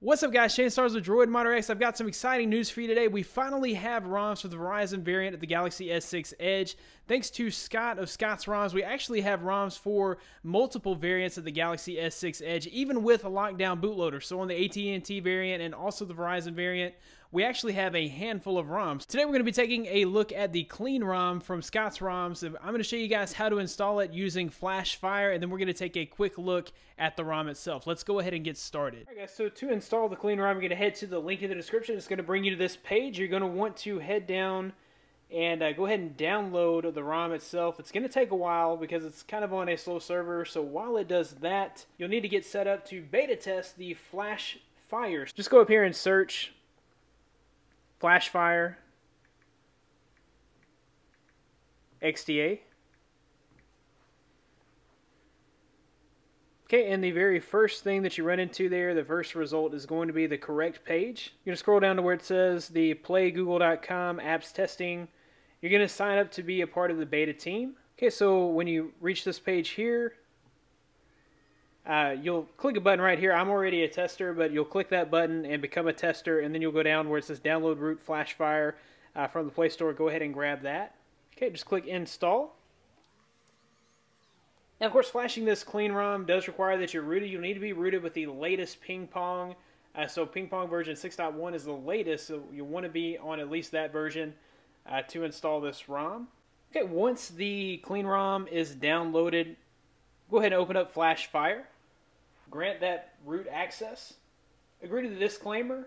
What's up guys, Shane Starnes with DroidModderX. I've got some exciting news for you today. We finally have ROMs for the Verizon variant of the Galaxy S6 Edge. Thanks to Scott of Scott's ROMs, we actually have ROMs for multiple variants of the Galaxy S6 Edge, even with a lockdown bootloader. So on the AT&T variant and also the Verizon variant, we actually have a handful of ROMs. Today we're going to be taking a look at the CleanROM from Scott's ROMs. I'm going to show you guys how to install it using Flash Fire, and then we're going to take a quick look at the ROM itself. Let's go ahead and get started. Alright guys, so to install the CleanROM, you're going to head to the link in the description. It's going to bring you to this page. You're going to want to head down and go ahead and download the ROM itself. It's going to take a while because it's kind of on a slow server, so while it does that, you'll need to get set up to beta test the Flash Fire. Just go up here and search Flash Fire, XDA. Okay, and the very first thing that you run into there, the first result is going to be the correct page. You're going to scroll down to where it says the playgoogle.com apps testing. You're going to sign up to be a part of the beta team. Okay, so when you reach this page here, you'll click a button right here. I'm already a tester, but you'll click that button and become a tester, and then you'll go down where it says download root Flash Fire from the Play Store. Go ahead and grab that. Okay, just click install. Now, of course, flashing this CleanROM does require that you're rooted. You'll need to be rooted with the latest Ping Pong. So Ping Pong version 6.1 is the latest, so you'll want to be on at least that version to install this ROM. Okay, once the CleanROM is downloaded, go ahead and open up Flash Fire. Grant that root access. Agree to the disclaimer.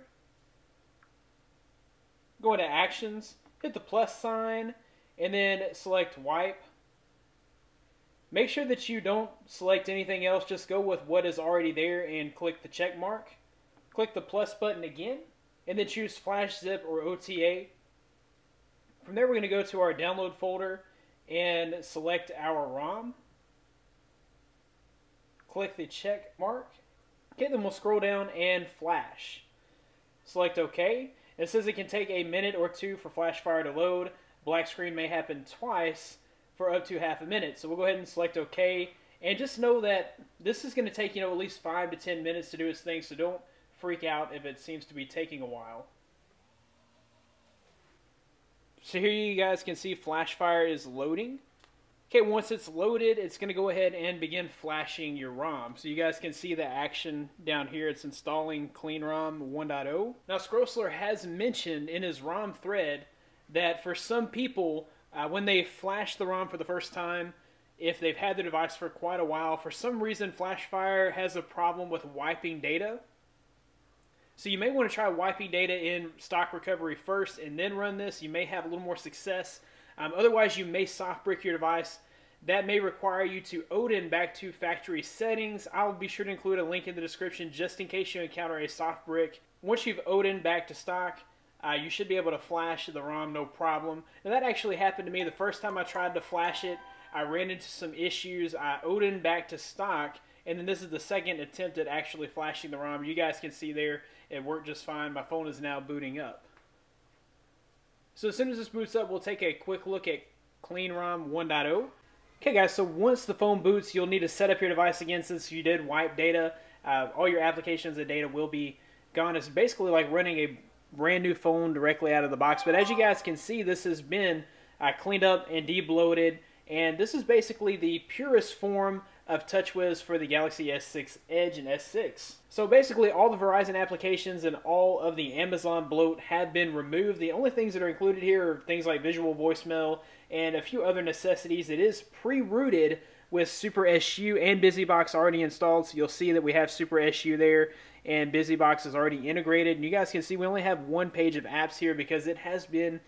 Go into Actions, hit the plus sign, and then select Wipe. Make sure that you don't select anything else, just go with what is already there and click the check mark. Click the plus button again, and then choose Flash Zip or OTA. From there, we're going to go to our download folder and select our ROM. Click the check mark. Okay, then we'll scroll down and flash. Select OK. It says it can take a minute or two for Flash Fire to load. Black screen may happen twice for up to half a minute. So we'll go ahead and select OK. And just know that this is going to take, you know, at least 5 to 10 minutes to do its thing, so don't freak out if it seems to be taking a while. So here you guys can see Flash Fire is loading. Okay, once it's loaded, it's going to go ahead and begin flashing your ROM. So you guys can see the action down here. It's installing CleanROM 1.0. Now, Skroesler has mentioned in his ROM thread that for some people, when they flash the ROM for the first time, if they've had the device for quite a while, for some reason, Flash Fire has a problem with wiping data. So you may want to try wiping data in stock recovery first and then run this. You may have a little more success. Otherwise, you may soft brick your device. That may require you to Odin back to factory settings. I'll be sure to include a link in the description just in case you encounter a soft brick. Once you've Odin back to stock, you should be able to flash the ROM no problem. Now, that actually happened to me the first time I tried to flash it. I ran into some issues. I Odin back to stock, and then this is the second attempt at actually flashing the ROM. You guys can see there, it worked just fine. My phone is now booting up. So as soon as this boots up, we'll take a quick look at CleanROM 1.0. Okay guys, so once the phone boots, you'll need to set up your device again since you did wipe data. All your applications and data will be gone. It's basically like running a brand new phone directly out of the box. But as you guys can see, this has been cleaned up and debloated. And this is basically the purest form of TouchWiz for the Galaxy S6 Edge and S6. So basically all the Verizon applications and all of the Amazon bloat have been removed. The only things that are included here are things like visual voicemail and a few other necessities. It is pre-rooted with SuperSU and BusyBox already installed, so you'll see that we have SuperSU there and BusyBox is already integrated. And you guys can see we only have one page of apps here because it has been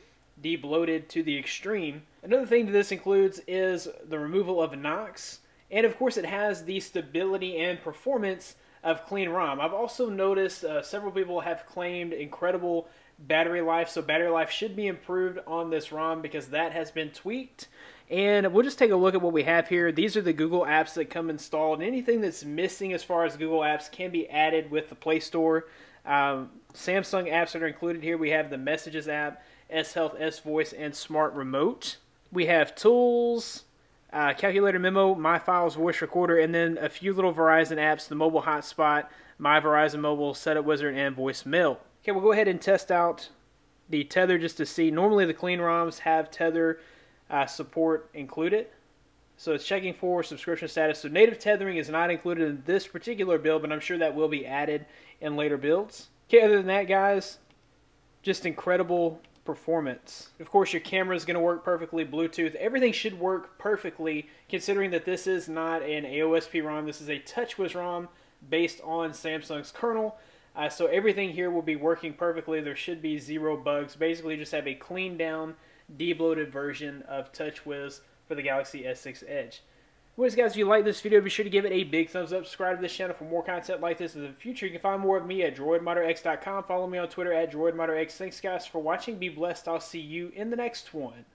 debloated to the extreme. Another thing that this includes is the removal of Knox. And of course it has the stability and performance of CleanROM. I've also noticed several people have claimed incredible battery life, so battery life should be improved on this ROM because that has been tweaked. And we'll just take a look at what we have here. These are the Google apps that come installed, and anything that's missing as far as Google apps can be added with the Play Store. Samsung apps that are included here, we have the Messages app, S Health, S Voice, and Smart Remote. We have Tools, Calculator Memo, My Files, Voice Recorder, and then a few little Verizon apps, the Mobile Hotspot, My Verizon Mobile, Setup Wizard, and Voicemail. Okay, we'll go ahead and test out the tether just to see. Normally the CleanROMs have tether support included. So it's checking for subscription status. So native tethering is not included in this particular build, but I'm sure that will be added in later builds. Okay, other than that, guys, just incredible performance. Of course, your camera is going to work perfectly, Bluetooth. Everything should work perfectly, considering that this is not an AOSP ROM. This is a TouchWiz ROM based on Samsung's kernel. So everything here will be working perfectly. There should be zero bugs. Basically, just have a cleaned down, debloated version of TouchWiz for the Galaxy S6 Edge. Anyways, guys, if you like this video, be sure to give it a big thumbs up. Subscribe to this channel for more content like this in the future. You can find more of me at DroidModderX.com. Follow me on Twitter at DroidModderX. Thanks, guys, for watching. Be blessed. I'll see you in the next one.